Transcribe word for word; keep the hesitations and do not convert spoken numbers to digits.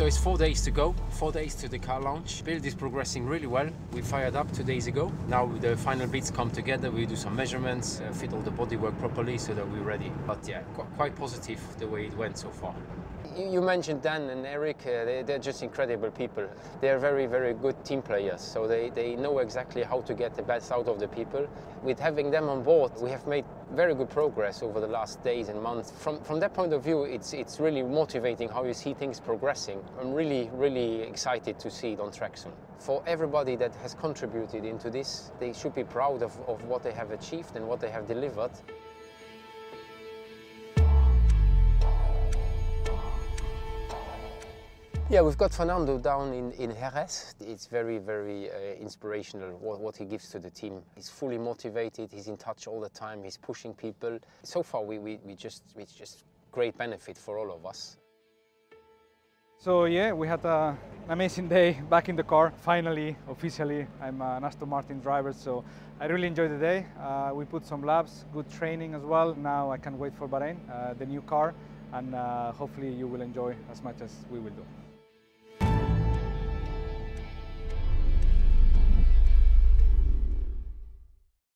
So it's four days to go, four days to the car launch. Build is progressing really well. We fired up two days ago. Now the final bits come together, we do some measurements, uh, fit all the bodywork properly so that we're ready. But yeah, qu quite positive the way it went so far. You mentioned Dan and Eric, uh, they, they're just incredible people. They're very, very good team players, so they, they know exactly how to get the best out of the people. With having them on board, we have made very good progress over the last days and months. From, from that point of view, it's, it's really motivating how you see things progressing. I'm really, really excited to see it on track soon. For everybody that has contributed into this, they should be proud of, of what they have achieved and what they have delivered. Yeah, we've got Fernando down in, in Jerez. It's very, very uh, inspirational what, what he gives to the team. He's fully motivated, he's in touch all the time, he's pushing people. So far, we, we, we just, it's just great benefit for all of us. So yeah, we had a, an amazing day back in the car. Finally, officially, I'm an Aston Martin driver, so I really enjoyed the day. Uh, we put some laps, good training as well. Now I can't wait for Bahrain, uh, the new car, and uh, hopefully you will enjoy as much as we will do.